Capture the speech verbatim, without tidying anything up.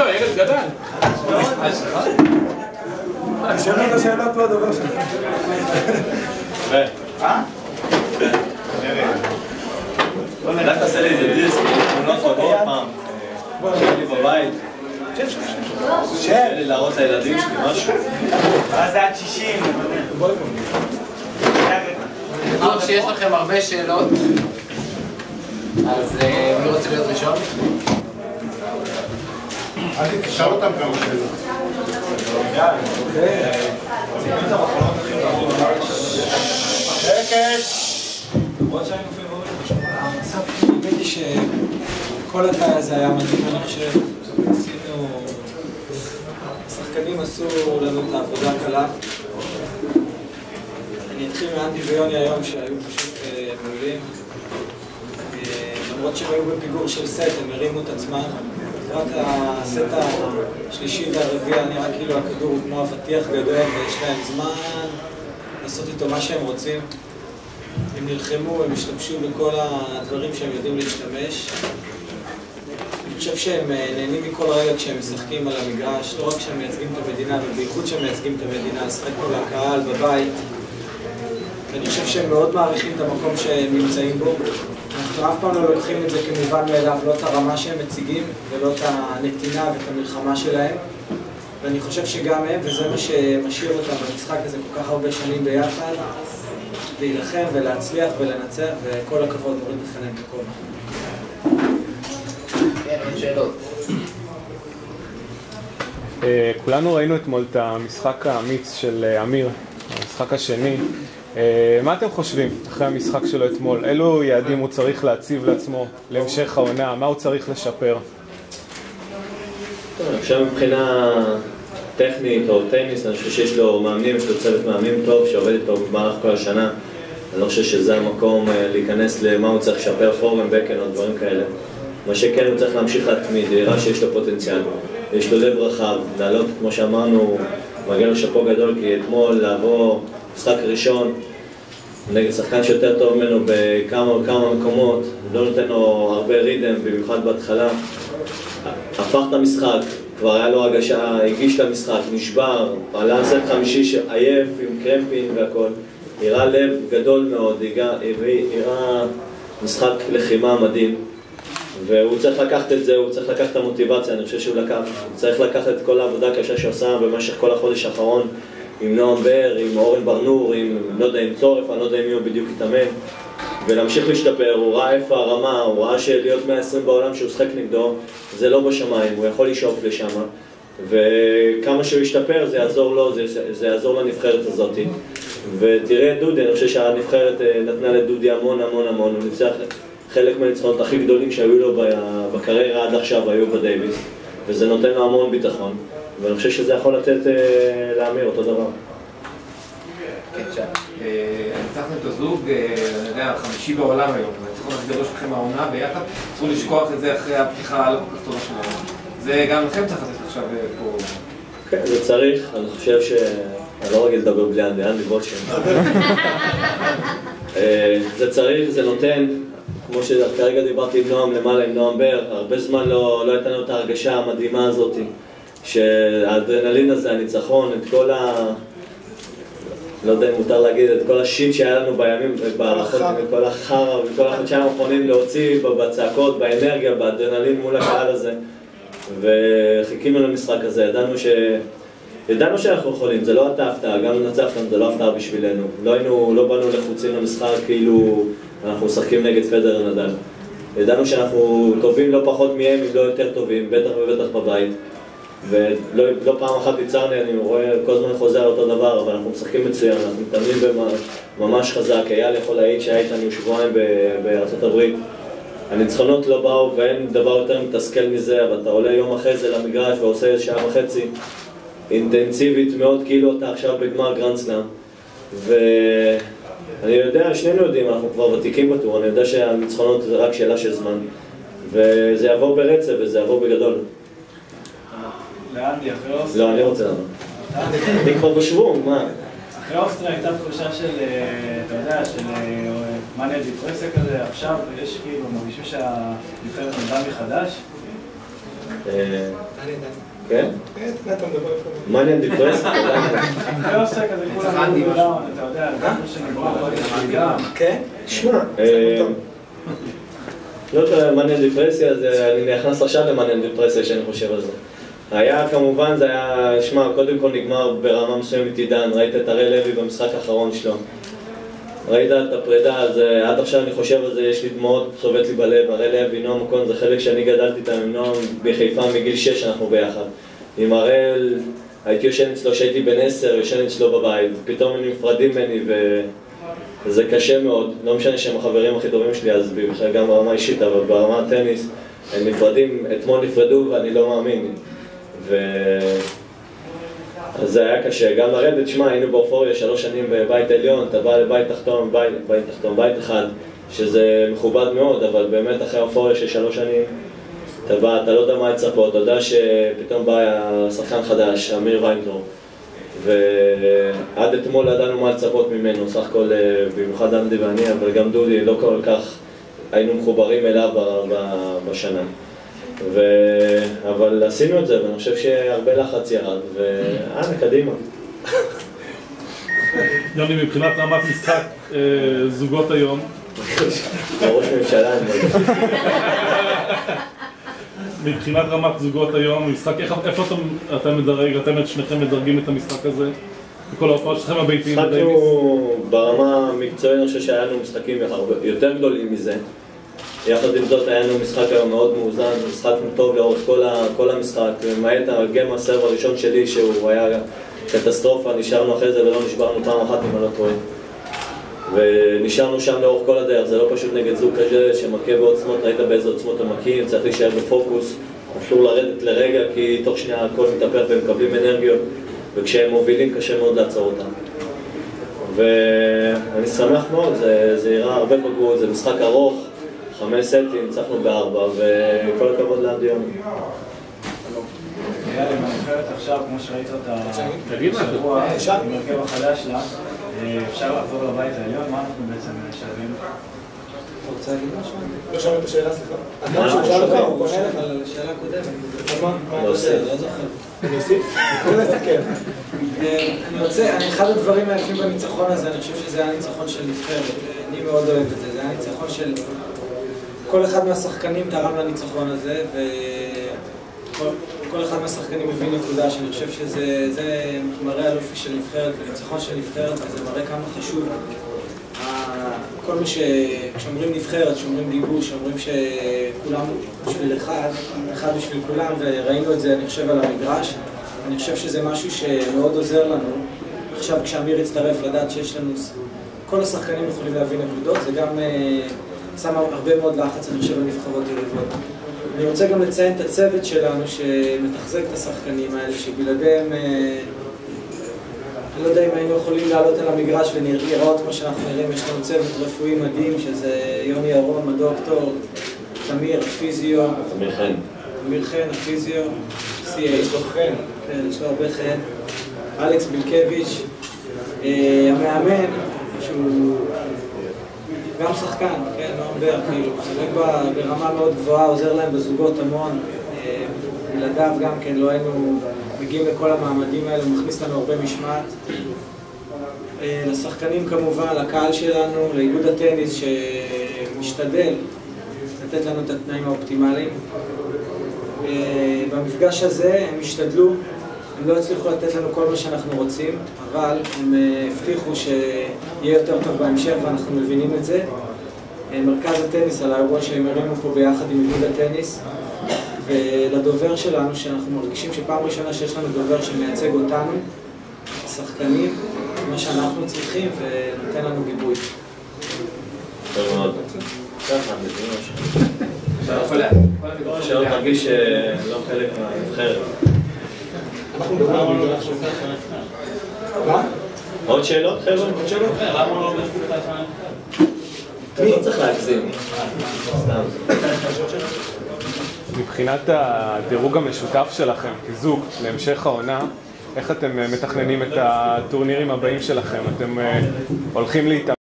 איתו, ילד גדל. השאלות השאלות לא הדבר שלך. אה? נראה. אולי תעשה לי איזה דיסק, תמונות חגות פעם. שיהיה לי בבית. שיהיה לי להראות לילדים שלי משהו. אז זה עד שישים. טוב שיש לכם הרבה שאלות. אז מי רוצה להיות ראשון? אז תשאל אותם כמה שאלות. שקט! עוד שאני מופיע ואולי בשביל. בסוף, נביתי שכל התאי הזה היה מדהים. אני חושב שעשינו... השחקנים עשו לנו את העבודה הקלה. אני אתחיל מאנדי ויוני היום שהיו פשוט מעולים. למרות שהם היו בפיגור של סט, הם הרימו את עצמם. רק הסט השלישי והרביע נראה כאילו הכדור הוא כמו הפתיח גדול ויש להם זמן לעשות איתו מה שהם רוצים. הם נלחמו, הם השתמשו בכל הדברים שהם יודעים להשתמש. אני חושב שהם נהנים מכל רגע כשהם משחקים על המגרש, לא רק כשהם מייצגים את המדינה, ובייחוד שהם מייצגים את המדינה, לשחק פה לקהל, בבית. אני חושב שהם מאוד מעריכים את המקום שהם נמצאים בו. אנחנו אף פעם לא לוקחים את זה כמובן מאליו, לא את הרמה שהם מציגים ולא את הנתינה ואת המלחמה שלהם. ואני חושב שגם הם, וזה מה שמשאיר אותם במשחק הזה כל כך הרבה שנים ביחד, להילחם ולהצליח ולנצח, וכל הכבוד מוריד בפניהם בכל. כן, עוד שאלות. כולנו ראינו אתמול את המשחק האמיץ של אמיר, המשחק השני. מה אתם חושבים אחרי המשחק שלו אתמול? אילו יעדים הוא צריך להציב לעצמו להמשך העונה? מה הוא צריך לשפר? אני חושב מבחינה טכנית או טניס, אני חושב שיש לו מאמנים, יש לו צוות מאמנים טוב שעובד איתו במהלך כל השנה. אני לא חושב שזה המקום להיכנס למה הוא צריך לשפר, פורם, בקן או דברים כאלה. מה שכן, הוא צריך להמשיך להתמיד, להראה שיש לו פוטנציאל. יש לו לב רחב, לעלות, כמו שאמרנו, מגיע לו שאפו גדול, כי אתמול לעבור משחק ראשון נגד שחקן שיותר טוב ממנו בכמה וכמה מקומות, לא נותן לו הרבה רידם, במיוחד בהתחלה. הפך את המשחק, כבר היה לו הגשה, הגיש את המשחק, נשבר, עלה על סט חמישי עייף עם קרמפין והכל. הראה לב גדול מאוד, הראה משחק לחימה מדהים. והוא צריך לקחת את זה, הוא צריך לקחת את המוטיבציה, אני חושב שהוא לקח. הוא צריך לקחת את כל העבודה הקשה שעושה במשך כל החודש האחרון עם נועם בר, עם אורן בר נור, עם לא יודע, עם צורף, אני לא יודע אם הוא בדיוק התאמן ולהמשיך להשתפר, הוא ראה איפה הרמה, הוא ראה שלהיות מאה ועשרים בעולם שהוא שחק נגדו זה לא בשמיים, הוא יכול לשאוף לשם וכמה שהוא ישתפר זה יעזור לו, זה, זה יעזור לנבחרת הזאת ותראה את דודי, אני חושב שהנבחרת נתנה לדודי המון המון המון, הוא ניצח חלק מהניצחונות הכי גדולים שהיו לו בקריירה עד עכשיו היו בדייביס וזה נותן לו המון ביטחון ואני חושב שזה יכול לתת לאמיר אותו דבר. כן, שם. ניצחנו את הזוג, אני יודע, החמישי בעולם היום. הניצחון הכי גדול שלכם העונה ביחד. אסור לשכוח את זה אחרי הפתיחה הלא כל כך טובה של העונה. זה גם לכם צריך לתת עכשיו פה... כן, זה צריך. אני חושב ש... אני לא רגיל לדבר בלי אנדי, אנדי בוטשן. זה צריך, זה נותן. כמו שכרגע דיברתי עם נועם למעלה, עם נועם בר, הרבה זמן לא הייתה לנו את ההרגשה המדהימה הזאת. שהאדרנלין הזה, הניצחון, את כל ה... לא יודע אם מותר להגיד, את כל השיט שהיה לנו בימים, בכל החרא וכל החודשיים האחרונים להוציא בצעקות, באנרגיה, באדרנלין מול הקהל הזה וחיכינו למשחק הזה, ידענו ש... ידענו שאנחנו יכולים, זה לא הייתה הפתעה, גם לנצח אותנו, זה לא הפתעה בשבילנו לא היינו, לא באנו לחוצים למשחק כאילו אנחנו משחקים נגד פדר נדל ידענו שאנחנו טובים לא פחות מהם, אם לא יותר טובים, בטח ובטח בבית ולא פעם אחת ייצרני, אני רואה כל הזמן חוזר על אותו דבר, אבל אנחנו משחקים מצוין, אנחנו מתאמנים ממש חזק. אייל יכול להעיד שהיה איתנו שבועיים בארצות הברית. הניצחונות לא באו ואין דבר יותר מתסכל מזה, אבל אתה עולה יום אחרי זה למגרש ועושה שעה וחצי אינטנסיבית מאוד, כאילו אתה עכשיו בגמר גרנד סלאם. ואני יודע, שנינו יודעים, אנחנו כבר ותיקים בטור, אני יודע שהניצחונות זה רק שאלה של זמן. וזה יעבור ברצף וזה יעבור בגדול. לאנדי, אחרי אוסטריה... לא, אני רוצה למה. אני כבר בשבום, מה? אחרי אוסטריה הייתה תחושה של, אתה יודע, של מניה דיפרסיה כזה, עכשיו יש כאילו, מרגישים שהנבחרת נולדה מחדש. כן? כן, אתה מדבר איפה. מה אני אנדיפרס? אני עושה כזה כולם גדולה, אתה יודע, אני חושב שנגרוע, גם. כן? שמע. לא יודע, מניה דיפרסיה, זה, אני נכנס רשע למניה דיפרסיה שאני חושב על זה. היה כמובן, זה היה, שמע, קודם כל נגמר ברמה מסוימת עידן, ראית את הראל לוי במשחק האחרון שלו. ראית את הפרידה, אז עד עכשיו אני חושב על זה, יש לי דמעות, סובט לי בלב, הראל לוי, נועם קון, זה חלק שאני גדלתי איתם עם נועם בחיפה מגיל שש, אנחנו ביחד. עם הראל, הייתי יושן אצלו, שהייתי בן עשר, יושן אצלו בבית, פתאום הם נפרדים ממני ו... זה קשה מאוד, לא משנה שהם החברים הכי טובים שלי, אז בכלל גם ברמה אישית, אבל ברמה הטניס הם נפרדים, אתמול נפרדו ואני לא מאמין. ו... אז זה היה קשה, גם לרדת, שמע, היינו באופוריה שלוש שנים בבית עליון, אתה בא לבית תחתון, בית, בית תחתון, בית אחד, שזה מכובד מאוד, אבל באמת אחרי האופוריה של שלוש שנים, אתה בא, אתה לא יודע מה לצפות, אתה יודע שפתאום בא שחקן חדש, אמיר ויינטרוב. ועד אתמול ידענו מה לצפות ממנו, סך הכל במיוחד עמדי ואני, אבל גם דודי, לא כל כך היינו מחוברים אליו בשנה. ו... אבל עשינו את זה, ואני חושב שהרבה לחץ ירד, ואנה, קדימה. יוני, מבחינת רמת משחק זוגות היום. בראש ממשלה, אני לא יודע. מבחינת רמת זוגות היום, משחק, איפה אתם מדרג, אתם את שניכם מדרגים את המשחק הזה? בכל ההופעות שלכם הביתיים בדייביס? משחקנו ברמה המקצועית, אני חושב שהיה לנו משחקים יותר גדולים מזה. יחד עם זאת, היה לנו משחק היום מאוד מאוזן, משחק טוב לאורך כל המשחק. למעט הגיים הסרב הראשון שלי, שהוא היה קטסטרופה, נשארנו אחרי זה ולא נשברנו פעם אחת אם אני לא טועה. ונשארנו שם לאורך כל הדרך, זה לא פשוט נגד זוג כזה שמכה בעוצמות, ראית באיזה עוצמות הם מכים, צריך להישאר בפוקוס, אסור לרדת לרגע כי תוך שנייה הכל מתהפך והם מקבלים אנרגיות וכשהם מובילים קשה מאוד לעצור אותם. ואני שמח מאוד, זה, זה יראה הרבה בגרות, זה משחק ארוך, חמש סטים, ניצחנו בארבע וכל הכבוד לעמדי יוני. היה למנכרת עכשיו, כמו שראית אותה בשבוע, עם הרכב החדש שלה, אפשר לעבור לבית העליון, מה אנחנו בעצם שווים? אתה רוצה להגיד משהו? לא שומע את השאלה, סליחה. אתה משהו שאל אותך, הוא עונה לך על השאלה הקודמת. מה אתה עושה? לא זוכר. אני אוסיף? אני אסתכל. אני רוצה, אחד הדברים היפים בניצחון הזה, אני חושב שזה היה ניצחון של נבחרת, אני מאוד אוהב את זה, זה היה ניצחון של... כל אחד מהשחקנים תרם לניצחון הזה, כל אחד מהשחקנים מביא נקודה, שאני חושב שזה מראה על אופי של נבחרת וניצחון של נבחרת, וזה מראה כמה חשוב. כל מי שכשאומרים נבחרת, כשאומרים גיבוש, כשאומרים שכולם בשביל אחד, אחד בשביל כולם, וראינו את זה, אני חושב, על המגרש. אני חושב שזה משהו שמאוד עוזר לנו. עכשיו, כשאמיר הצטרף לדעת שיש לנו... כל השחקנים יכולים להביא נקודות, זה גם שם הרבה מאוד לחץ, אני חושב, על נבחרות יריבות. אני רוצה גם לציין את הצוות שלנו שמתחזק את השחקנים האלה, שבלעדיהם, אני לא יודע אם היינו יכולים לעלות על המגרש ולראות מה שאנחנו נראים. יש לנו צוות רפואי מדהים, שזה יוני ארון, הדוקטור, תמיר, הפיזיו. תמיר חן. תמיר חן, הפיזיו. יש לו חן. כן, יש לו הרבה חן. אלכס בלקביץ', המאמן, שהוא... גם שחקן, כן, נועם בר, כאילו, שחק ברמה מאוד גבוהה, עוזר להם בזוגות המון. בלעדיו גם כן, לא היינו מגיעים לכל המעמדים האלה, הוא מכניס לנו הרבה משמעת. לשחקנים כמובן, לקהל שלנו, לאיגוד הטניס שמשתדל לתת לנו את התנאים האופטימליים. במפגש הזה הם השתדלו, הם לא הצליחו לתת לנו כל מה שאנחנו רוצים, אבל הם הבטיחו שיהיה יותר טוב בהמשך ואנחנו מבינים את זה. מרכז הטניס על האירוע שהם הרימו פה ביחד עם איגוד הטניס ולדובר שלנו, שאנחנו מרגישים שפעם ראשונה שיש לנו דובר שמייצג אותנו, השחקנים, מה שאנחנו צריכים ונותן לנו גיבוי. טוב מאוד. ככה, נתנו משהו. שאלות מרגיש שלא חלק מהנבחרת. אנחנו מדברים על המגרש שלך. מה? עוד שאלות, חבר'ה? עוד שאלות? למה הוא לא אומר שאתה שלנו? אתה לא צריך להגזים. סתם. מבחינת הדירוג המשותף שלכם כזוג להמשך העונה, איך אתם מתכננים את הטורנירים הבאים שלכם? אתם הולכים להתאמן